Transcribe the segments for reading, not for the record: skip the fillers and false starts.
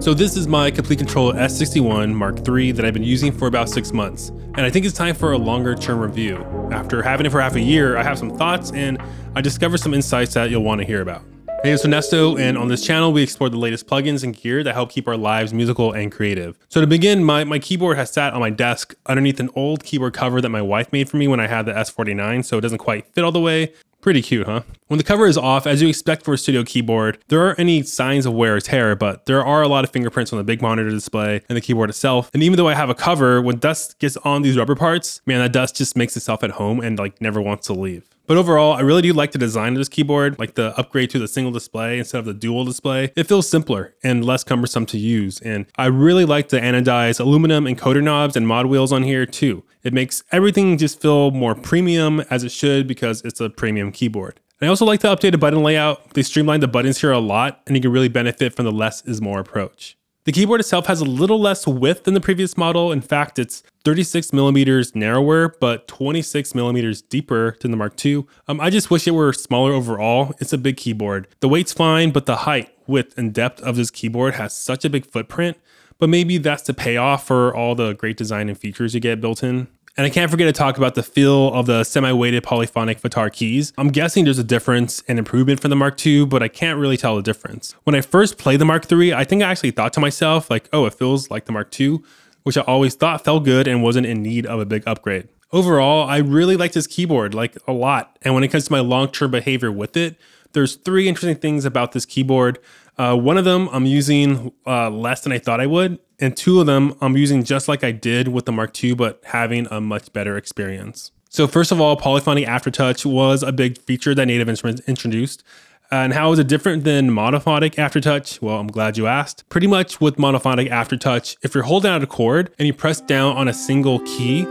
So this is my Komplete Kontrol S61 Mark III that I've been using for about 6 months, and I think it's time for a longer term review. After having it for half a year, I have some thoughts and I discovered some insights that you'll want to hear about. Hey, it's Onesto, and on this channel we explore the latest plugins and gear that help keep our lives musical and creative. So to begin, my keyboard has sat on my desk underneath an old keyboard cover that my wife made for me when I had the S49, so it doesn't quite fit all the way. Pretty cute, huh? When the cover is off, as you expect for a studio keyboard, there aren't any signs of wear or tear, but there are a lot of fingerprints on the big monitor display and the keyboard itself. And even though I have a cover, when dust gets on these rubber parts, man, that dust just makes itself at home and like never wants to leave. But overall, I really do like the design of this keyboard, like the upgrade to the single display instead of the dual display. It feels simpler and less cumbersome to use. And I really like the anodized aluminum encoder knobs and mod wheels on here too. It makes everything just feel more premium, as it should, because it's a premium keyboard. And I also like the updated button layout. They streamlined the buttons here a lot, and you can really benefit from the less is more approach. The keyboard itself has a little less width than the previous model. In fact, it's 36 millimeters narrower, but 26 millimeters deeper than the Mark II. I just wish it were smaller overall. It's a big keyboard. The weight's fine, but the height, width, and depth of this keyboard has such a big footprint. But maybe that's the payoff for all the great design and features you get built in. And I can't forget to talk about the feel of the semi-weighted polyphonic Fatar keys. I'm guessing there's a difference and improvement from the Mark II, but I can't really tell the difference. When I first played the Mark III, I think I actually thought to myself, like, oh, it feels like the Mark II, which I always thought felt good and wasn't in need of a big upgrade. Overall, I really like this keyboard, like, a lot. And when it comes to my long-term behavior with it, there's 3 interesting things about this keyboard. One of them I'm using less than I thought I would. And 2 of them I'm using just like I did with the Mark II, but having a much better experience. So first of all, polyphonic aftertouch was a big feature that Native Instruments introduced. And how is it different than monophonic aftertouch? Well, I'm glad you asked. Pretty much with monophonic aftertouch, if you're holding out a chord and you press down on a single key,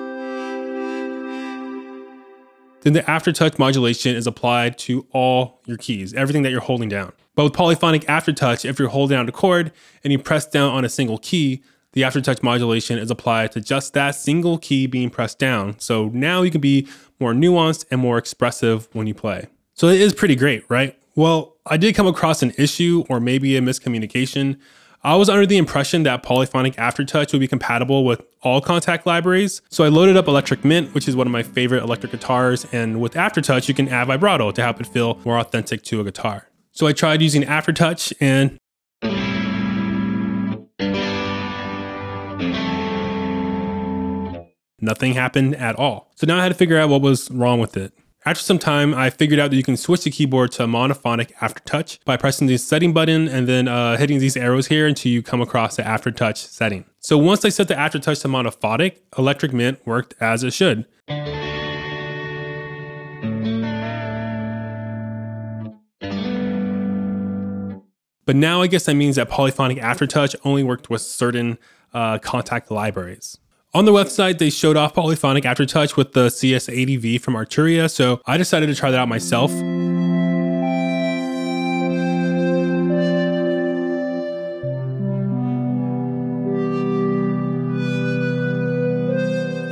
then the aftertouch modulation is applied to all your keys, everything that you're holding down. But with polyphonic aftertouch, if you're holding down a chord and you press down on a single key, the aftertouch modulation is applied to just that single key being pressed down. So now you can be more nuanced and more expressive when you play. So it is pretty great, right? Well, I did come across an issue, or maybe a miscommunication. I was under the impression that polyphonic aftertouch would be compatible with all Kontakt libraries. So I loaded up Electric Mint, which is one of my favorite electric guitars. And with aftertouch, you can add vibrato to help it feel more authentic to a guitar. So I tried using aftertouch, and nothing happened at all. So now I had to figure out what was wrong with it. After some time, I figured out that you can switch the keyboard to a monophonic aftertouch by pressing the setting button and then hitting these arrows here until you come across the aftertouch setting. So once I set the aftertouch to monophonic, Electric Mint worked as it should. But now I guess that means that polyphonic aftertouch only worked with certain Kontakt libraries. On the website, they showed off polyphonic aftertouch with the CS80V from Arturia, so I decided to try that out myself.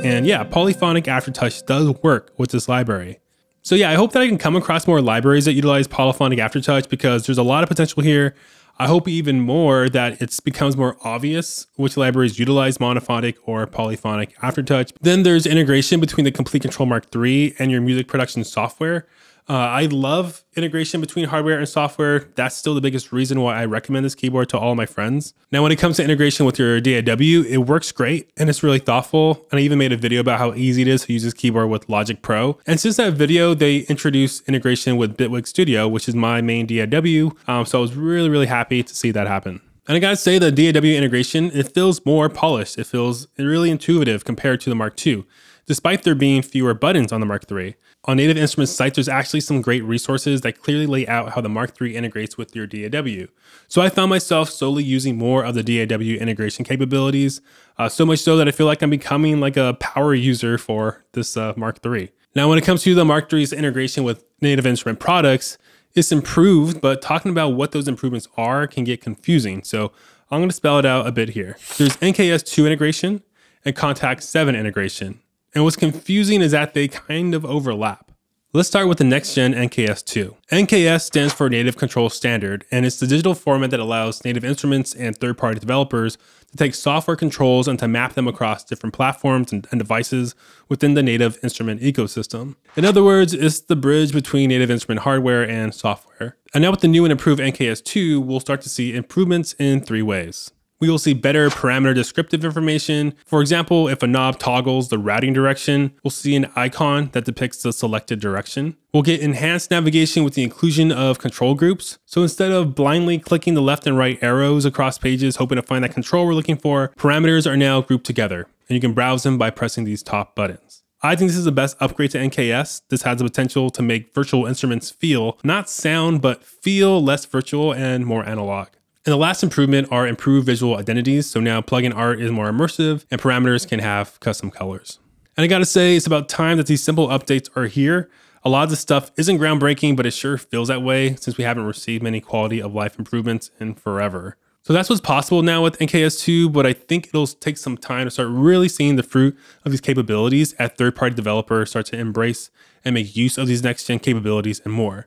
And yeah, polyphonic aftertouch does work with this library. So yeah, I hope that I can come across more libraries that utilize polyphonic aftertouch, because there's a lot of potential here. I hope even more that it becomes more obvious which libraries utilize monophonic or polyphonic aftertouch. Then there's integration between the Komplete Kontrol Mark III and your music production software. I love integration between hardware and software. That's still the biggest reason why I recommend this keyboard to all my friends. Now, when it comes to integration with your DAW, it works great and it's really thoughtful. And I even made a video about how easy it is to use this keyboard with Logic Pro. And since that video, they introduced integration with Bitwig Studio, which is my main DAW. So I was really happy to see that happen. And I gotta say, the DAW integration, it feels more polished. It feels really intuitive compared to the Mark II, despite there being fewer buttons on the Mark III. On Native Instruments site, there's actually some great resources that clearly lay out how the Mark III integrates with your DAW. So I found myself solely using more of the DAW integration capabilities, so much so that I feel like I'm becoming like a power user for this Mark III. Now, when it comes to the Mark III's integration with Native Instrument products, it's improved, but talking about what those improvements are can get confusing. So I'm going to spell it out a bit here. There's NKS2 integration and Kontakt 7 integration. And what's confusing is that they kind of overlap. Let's start with the next-gen NKS2. NKS stands for Native Control Standard, and it's the digital format that allows Native Instruments and third-party developers to take software controls and to map them across different platforms and devices within the Native Instrument ecosystem. In other words, it's the bridge between Native Instrument hardware and software. And now with the new and improved NKS2, we'll start to see improvements in three ways. We will see better parameter descriptive information. For example, if a knob toggles the routing direction, we'll see an icon that depicts the selected direction. We'll get enhanced navigation with the inclusion of control groups. So instead of blindly clicking the left and right arrows across pages, hoping to find that control we're looking for, parameters are now grouped together, and you can browse them by pressing these top buttons. I think this is the best upgrade to NKS. This has the potential to make virtual instruments feel, not sound, but feel less virtual and more analog. And the last improvement are improved visual identities. So now plugin art is more immersive and parameters can have custom colors. And I gotta say, it's about time that these simple updates are here. A lot of this stuff isn't groundbreaking, but it sure feels that way since we haven't received many quality of life improvements in forever. So that's what's possible now with NKS2, but I think it'll take some time to start really seeing the fruit of these capabilities as third-party developers start to embrace and make use of these next-gen capabilities and more.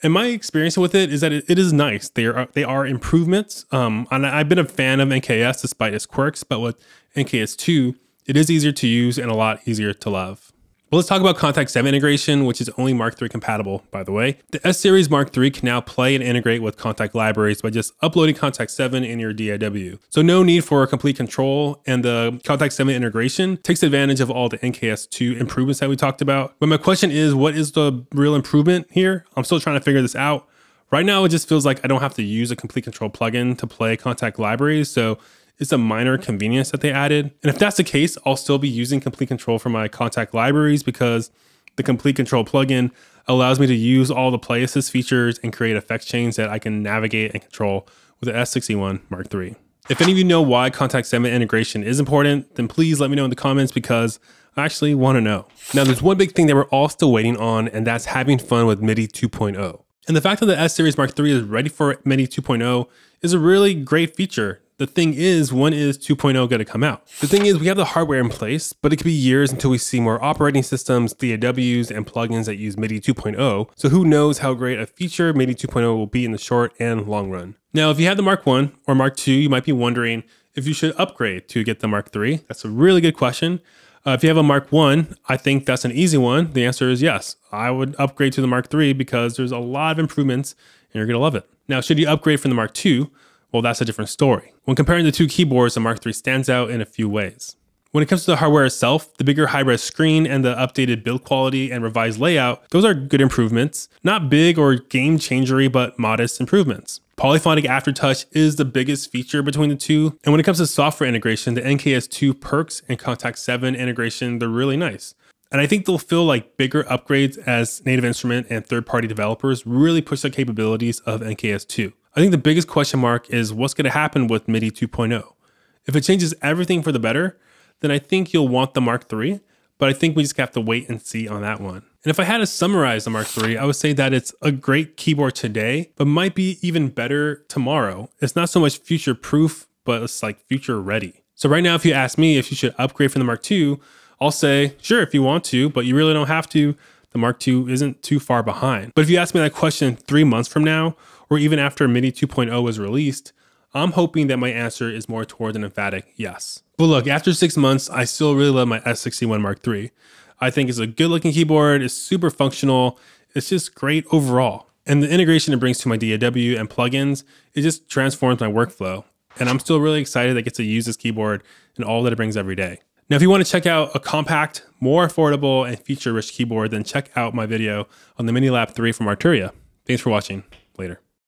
And my experience with it is that it is nice. They are improvements. And I've been a fan of NKS despite its quirks, but with NKS2, it is easier to use and a lot easier to love. But let's talk about Kontakt 7 integration, which is only Mark III compatible, by the way. The S-Series Mark III can now play and integrate with Kontakt libraries by just uploading Kontakt 7 in your DAW. So no need for complete control, and the Kontakt 7 integration takes advantage of all the NKS2 improvements that we talked about. But my question is, what is the real improvement here? I'm still trying to figure this out. Right now, it just feels like I don't have to use a complete control plugin to play Kontakt libraries, so it's a minor convenience that they added. And if that's the case, I'll still be using Complete Control for my Kontakt libraries because the Complete Control plugin allows me to use all the play assist features and create effects chains that I can navigate and control with the S61 Mark III. If any of you know why Kontakt 7 integration is important, then please let me know in the comments because I actually want to know. Now there's one big thing that we're all still waiting on, and that's having fun with MIDI 2.0. And the fact that the S-Series Mark III is ready for MIDI 2.0 is a really great feature. The thing is, when is 2.0 gonna come out? The thing is, we have the hardware in place, but it could be years until we see more operating systems, DAWs, and plugins that use MIDI 2.0. So who knows how great a feature MIDI 2.0 will be in the short and long run. Now, if you have the Mark I or Mark II, you might be wondering if you should upgrade to get the Mark III. That's a really good question. If you have a Mark I, I think that's an easy one. The answer is yes. I would upgrade to the Mark III because there's a lot of improvements and you're gonna love it. Now, should you upgrade from the Mark II? Well, that's a different story. When comparing the two keyboards, the Mark III stands out in a few ways. When it comes to the hardware itself, the bigger high-res screen and the updated build quality and revised layout, those are good improvements. Not big or game-changery, but modest improvements. Polyphonic aftertouch is the biggest feature between the two. And when it comes to software integration, the NKS2 perks and Kontakt 7 integration, they're really nice. And I think they'll feel like bigger upgrades as Native Instrument and third-party developers really push the capabilities of NKS2. I think the biggest question mark is what's going to happen with MIDI 2.0. If it changes everything for the better, then I think you'll want the Mark III, but I think we just have to wait and see on that one. And if I had to summarize the Mark III, I would say that it's a great keyboard today, but might be even better tomorrow. It's not so much future-proof, but it's like future-ready. So right now, if you ask me if you should upgrade from the Mark II, I'll say, sure, if you want to, but you really don't have to. The Mark II isn't too far behind. But if you ask me that question 3 months from now, or even after MIDI 2.0 is released, I'm hoping that my answer is more towards an emphatic yes. But look, after 6 months, I still really love my S61 Mark III. I think it's a good looking keyboard, it's super functional, it's just great overall. And the integration it brings to my DAW and plugins, it just transforms my workflow. And I'm still really excited that I get to use this keyboard and all that it brings every day. Now, if you want to check out a compact, more affordable, and feature-rich keyboard, then check out my video on the MiniLab 3 from Arturia. Thanks for watching. Later.